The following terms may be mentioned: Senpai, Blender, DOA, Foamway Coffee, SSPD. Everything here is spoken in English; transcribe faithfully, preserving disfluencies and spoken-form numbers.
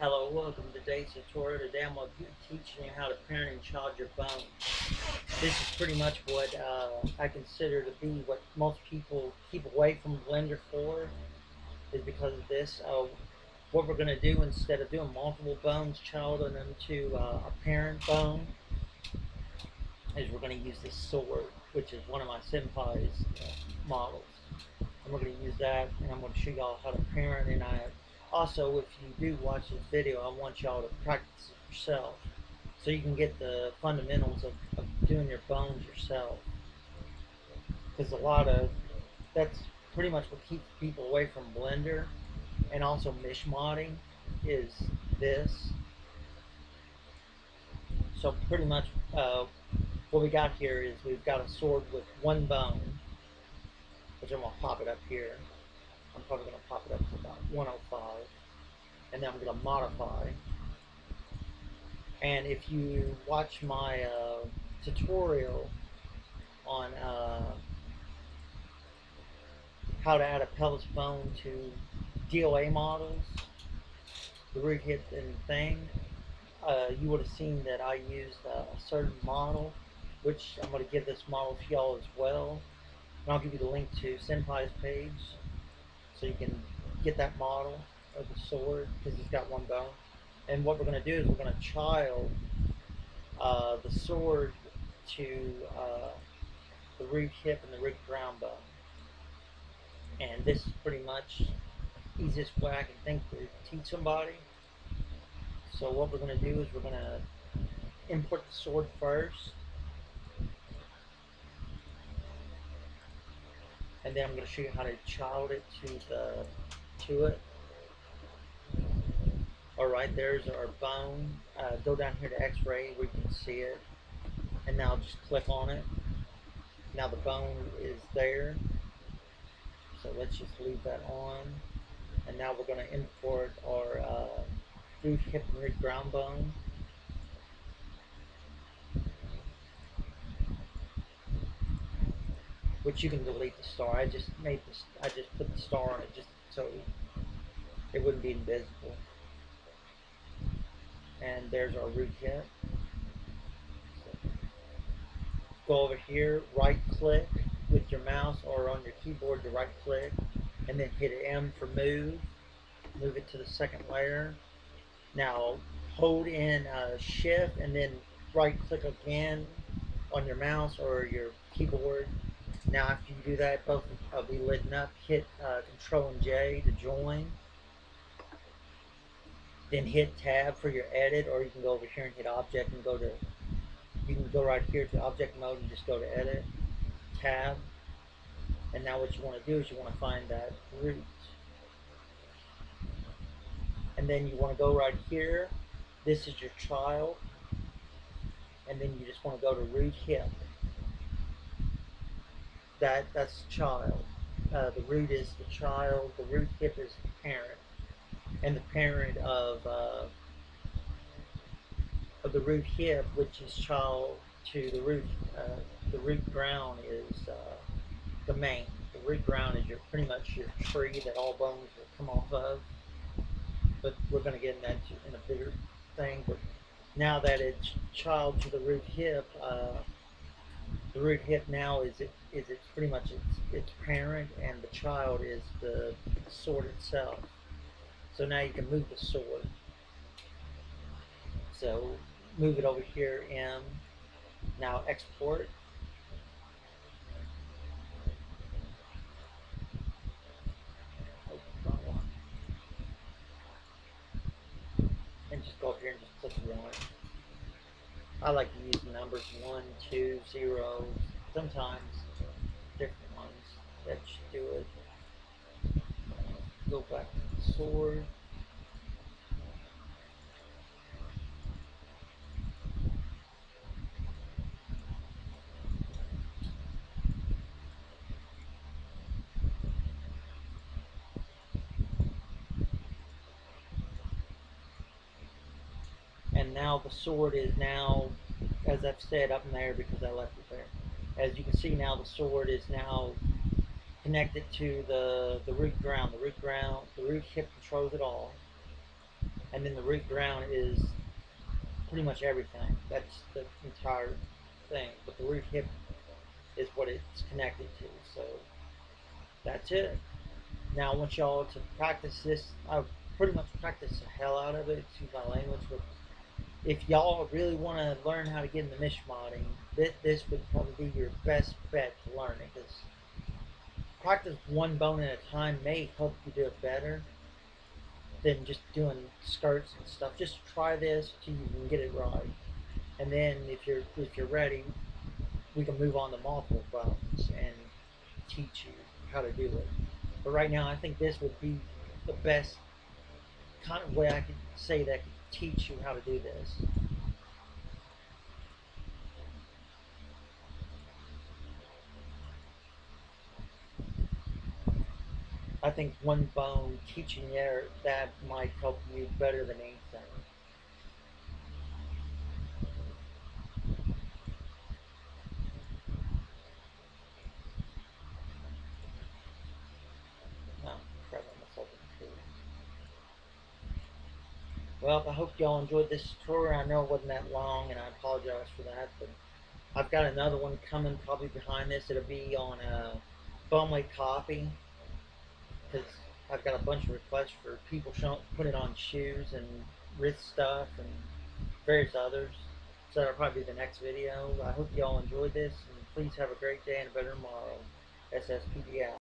Hello, welcome to today's tutorial. Today I'm going to be teaching you how to parent and child your phone. This is pretty much what uh, I consider to be what most people keep away from Blender for, is because of this. Uh, what we're going to do, instead of doing multiple bones, child and them to uh, a parent bone, is we're going to use this sword, which is one of my Senpai's uh, models. And we're going to use that, and I'm going to show y'all how to parent. And I Also, if you do watch this video, I want y'all to practice it yourself, so you can get the fundamentals of, of doing your bones yourself. Because a lot of, that's pretty much what keeps people away from Blender, and also mishmodding, is this. So pretty much uh, what we got here is we've got a sword with one bone, which I'm going to pop it up here. I'm probably going to pop it up to about one oh five, and then I'm going to modify. And if you watch my uh, tutorial on uh, how to add a pelvis bone to D O A models, the rig hit and thing, uh, you would have seen that I used uh, a certain model, which I'm going to give this model to y'all as well. And I'll give you the link to Senpai's page, so you can get that model of the sword, because it's got one bone. And what we're going to do is we're going to child uh, the sword to uh, the root hip and the root ground bone. And this is pretty much the easiest way I can think to teach somebody. So what we're going to do is we're going to import the sword first. And then I'm going to show you how to child it to the to it. All right, there's our bone. Uh, go down here to X-ray, we can see it. And now just click on it. Now the bone is there. So let's just leave that on. And now we're going to import our uh, root hip and root ground bone. Which you can delete the star. I just made this. I just put the star on it just so it wouldn't be invisible. And there's our root hip. So go over here, right click with your mouse or on your keyboard to right click, and then hit M for move. Move it to the second layer. Now hold in uh, shift and then right click again on your mouse or your keyboard. Now after you do that, both will be lit up. Hit uh, Control and J to join. Then hit Tab for your edit, or you can go over here and hit Object and go to, you can go right here to Object Mode and just go to Edit, Tab. And now what you want to do is you want to find that root. And then you want to go right here. This is your child. And then you just want to go to root hip. That, that's the child. Uh, the root is the child, the root hip is the parent, and the parent of, uh, of the root hip, which is child to the root, uh, the root ground is uh, the main. The root ground is your pretty much your tree that all bones will come off of, but we're going to get into that in a bigger thing. But now that it's child to the root hip, uh, the root hip now is it is it pretty much its its parent, and the child is the sword itself. So now you can move the sword. So move it over here and now export. Oh, wrong one. And just go up here and just click one. I like to use the numbers one, two, zero, sometimes different ones. That should do it. Go back to the sword. And now the sword is now, as I've said, up in there because I left it there. As you can see now, the sword is now connected to the the root ground. The root ground, the root hip controls it all. and then the root ground is pretty much everything. That's the entire thing. But the root hip is what it's connected to. So that's it. Now I want y'all to practice this. I've pretty much practiced the hell out of it. Excuse my language, but if y'all really want to learn how to get into mesh modding, this, this would probably be your best bet to learn it, because practice one bone at a time may help you do it better than just doing skirts and stuff. Just try this till you can get it right, and then if you're if you're ready, we can move on to multiple bones and teach you how to do it. But right now, I think this would be the best kind of way I could say that could teach you how to do this. I think one bone teaching there, that might help you better than anything. Well, I hope y'all enjoyed this tutorial. I know it wasn't that long, and I apologize for that, but I've got another one coming probably behind this. It'll be on uh, Foamway Coffee, because I've got a bunch of requests for people putting it on shoes and wrist stuff and various others. So that'll probably be the next video. I hope y'all enjoyed this, and please have a great day and a better tomorrow. S S P D out.